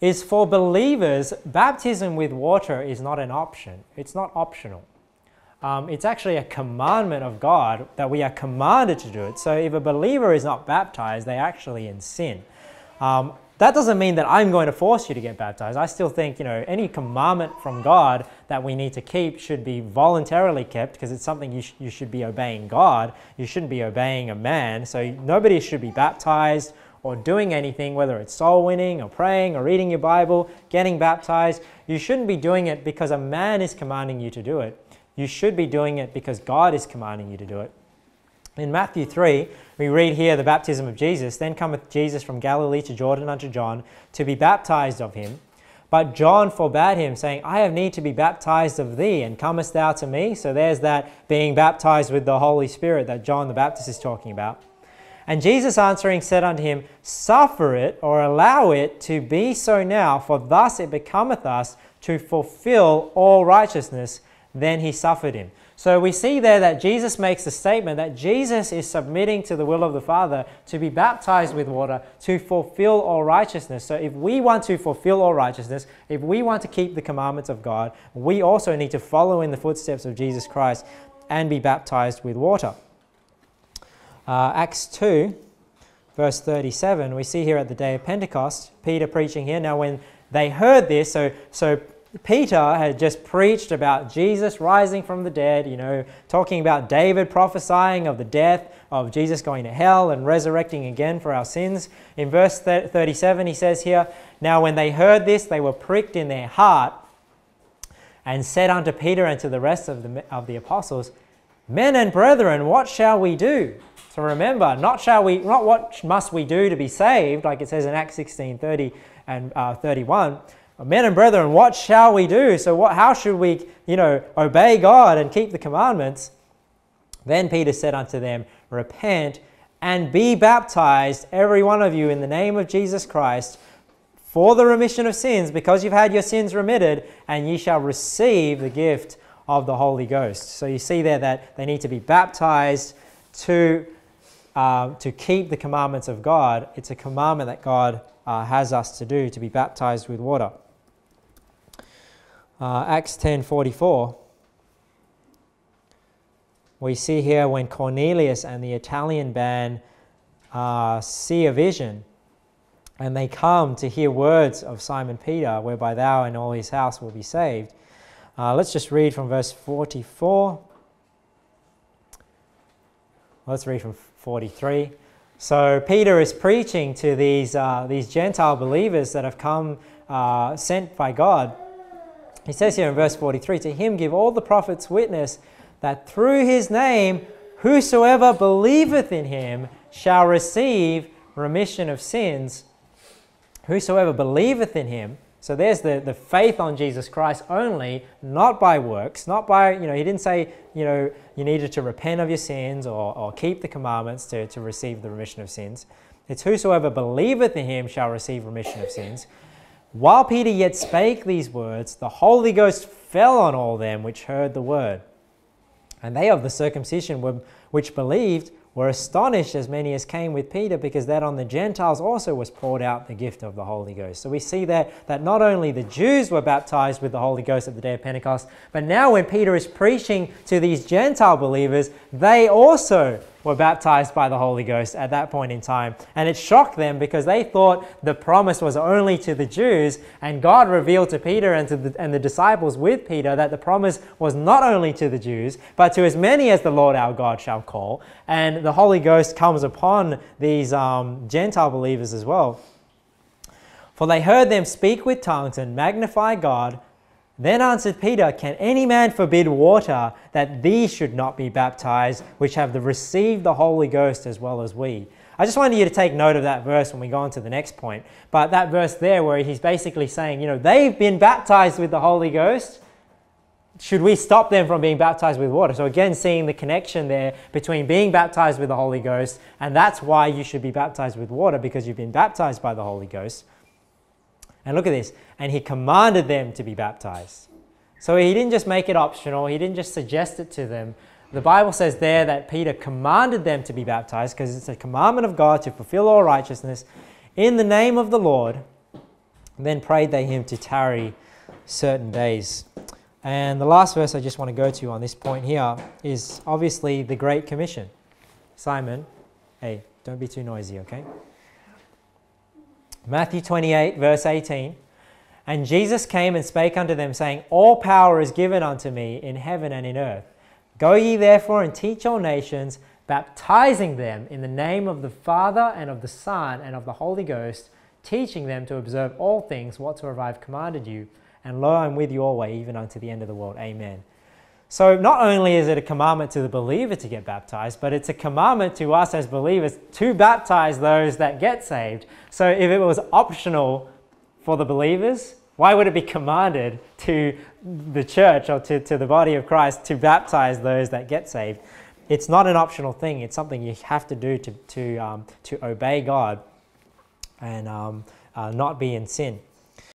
is for believers, baptism with water is not an option. It's not optional. It's actually a commandment of God that we are commanded to do it. So if a believer is not baptized, they're actually in sin. That doesn't mean that I'm going to force you to get baptized. I still think, any commandment from God that we need to keep should be voluntarily kept, because it's something you should be obeying God. You shouldn't be obeying a man. So nobody should be baptized or doing anything, whether it's soul winning or praying or reading your Bible, getting baptized. You shouldn't be doing it because a man is commanding you to do it. You should be doing it because God is commanding you to do it. In Matthew 3, we read here the baptism of Jesus. Then cometh Jesus from Galilee to Jordan unto John to be baptized of him. But John forbade him, saying, I have need to be baptized of thee, and comest thou to me? So there's that being baptized with the Holy Spirit that John the Baptist is talking about. And Jesus answering said unto him, Suffer it, or allow it to be so now, for thus it becometh us to fulfill all righteousness. Then he suffered him. So we see there that Jesus makes the statement that Jesus is submitting to the will of the Father to be baptized with water to fulfill all righteousness. So if we want to fulfill all righteousness, if we want to keep the commandments of God, we also need to follow in the footsteps of Jesus Christ and be baptized with water. Acts 2, verse 37, we see here at the day of Pentecost, Peter preaching here. Now when they heard this, so Peter had just preached about Jesus rising from the dead, talking about David prophesying of the death of Jesus going to hell and resurrecting again for our sins. In verse 37, he says here, Now when they heard this, they were pricked in their heart and said unto Peter and to the rest of the apostles, Men and brethren, what shall we do? So remember, not what must we do to be saved, like it says in Acts 16:30 and 31, Men and brethren, what shall we do? So how should we, obey God and keep the commandments? Then Peter said unto them, Repent and be baptized, every one of you, in the name of Jesus Christ, for the remission of sins, because you've had your sins remitted, and ye shall receive the gift of the Holy Ghost. So you see there that they need to be baptized to keep the commandments of God. It's a commandment that God has us to do, to be baptized with water. Acts 10:44, we see here when Cornelius and the Italian band see a vision, and they come to hear words of Simon Peter, whereby thou and all his house will be saved. Let's just read from verse 44. Let's read from 43. So Peter is preaching to these Gentile believers that have come sent by God. He says here in verse 43, To him give all the prophets witness that through his name whosoever believeth in him shall receive remission of sins. Whosoever believeth in him. So there's the faith on Jesus Christ only, not by works, not by, he didn't say, you needed to repent of your sins or keep the commandments to receive the remission of sins. It's whosoever believeth in him shall receive remission of sins. While Peter yet spake these words, the Holy Ghost fell on all them which heard the word. And they of the circumcision which believed were astonished, as many as came with Peter, because that on the Gentiles also was poured out the gift of the Holy Ghost. So we see that not only the Jews were baptized with the Holy Ghost at the day of Pentecost, but now when Peter is preaching to these Gentile believers, they also were baptized by the Holy Ghost at that point in time. And it shocked them, because they thought the promise was only to the Jews, and God revealed to Peter and the disciples with Peter that the promise was not only to the Jews, but to as many as the Lord our God shall call. And the Holy Ghost comes upon these Gentile believers as well. For they heard them speak with tongues and magnify God. Then answered Peter, Can any man forbid water, that these should not be baptized, which have received the Holy Ghost as well as we? I just wanted you to take note of that verse when we go on to the next point. But that verse there, where he's basically saying, they've been baptized with the Holy Ghost. Should we stop them from being baptized with water? So again, seeing the connection there between being baptized with the Holy Ghost, and that's why you should be baptized with water, because you've been baptized by the Holy Ghost. And look at this, and he commanded them to be baptized. So he didn't just make it optional, he didn't just suggest it to them. The Bible says there that Peter commanded them to be baptized, because it's a commandment of God to fulfill all righteousness in the name of the Lord. And then prayed they him to tarry certain days. And the last verse I just want to go to on this point here is obviously the Great Commission. Simon, hey, don't be too noisy, okay? Matthew 28, verse 18. And Jesus came and spake unto them, saying, All power is given unto me in heaven and in earth. Go ye therefore and teach all nations, baptizing them in the name of the Father and of the Son and of the Holy Ghost, teaching them to observe all things whatsoever I have commanded you. And lo, I am with you always, even unto the end of the world. Amen. So not only is it a commandment to the believer to get baptized, but it's a commandment to us as believers to baptize those that get saved. So if it was optional for the believers, why would it be commanded to the church or to the body of Christ to baptize those that get saved? It's not an optional thing. It's something you have to do to obey God and not be in sin.